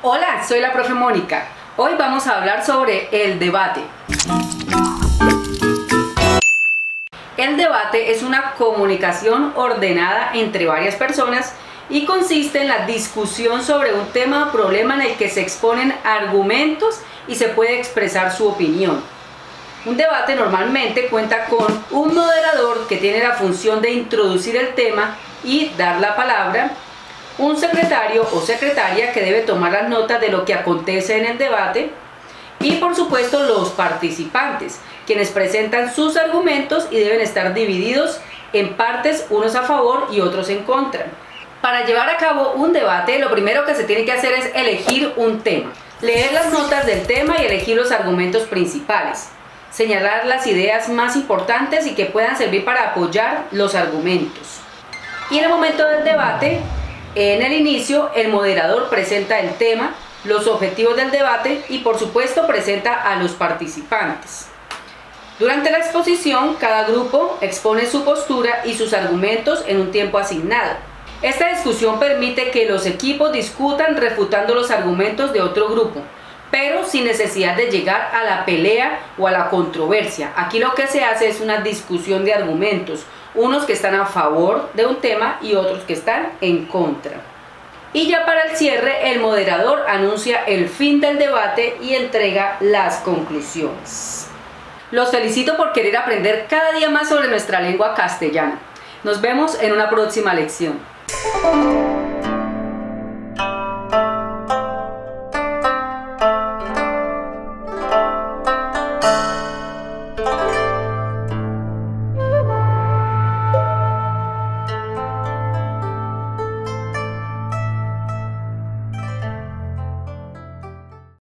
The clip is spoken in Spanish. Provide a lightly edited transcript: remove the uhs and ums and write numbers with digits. Hola, soy la profe Mónica. Hoy vamos a hablar sobre el debate. El debate es una comunicación ordenada entre varias personas y consiste en la discusión sobre un tema o problema en el que se exponen argumentos y se puede expresar su opinión. Un debate normalmente cuenta con un moderador que tiene la función de introducir el tema y dar la palabra, un secretario o secretaria que debe tomar las notas de lo que acontece en el debate y, por supuesto, los participantes, quienes presentan sus argumentos y deben estar divididos en partes, unos a favor y otros en contra. Para llevar a cabo un debate, lo primero que se tiene que hacer es elegir un tema, leer las notas del tema y elegir los argumentos principales, señalar las ideas más importantes y que puedan servir para apoyar los argumentos. Y en el momento del debate, en el inicio, el moderador presenta el tema, los objetivos del debate y, por supuesto, presenta a los participantes. Durante la exposición, cada grupo expone su postura y sus argumentos en un tiempo asignado. Esta discusión permite que los equipos discutan refutando los argumentos de otro grupo, pero sin necesidad de llegar a la pelea o a la controversia. Aquí lo que se hace es una discusión de argumentos, unos que están a favor de un tema y otros que están en contra. Y ya para el cierre, el moderador anuncia el fin del debate y entrega las conclusiones. Los felicito por querer aprender cada día más sobre nuestra lengua castellana. Nos vemos en una próxima lección.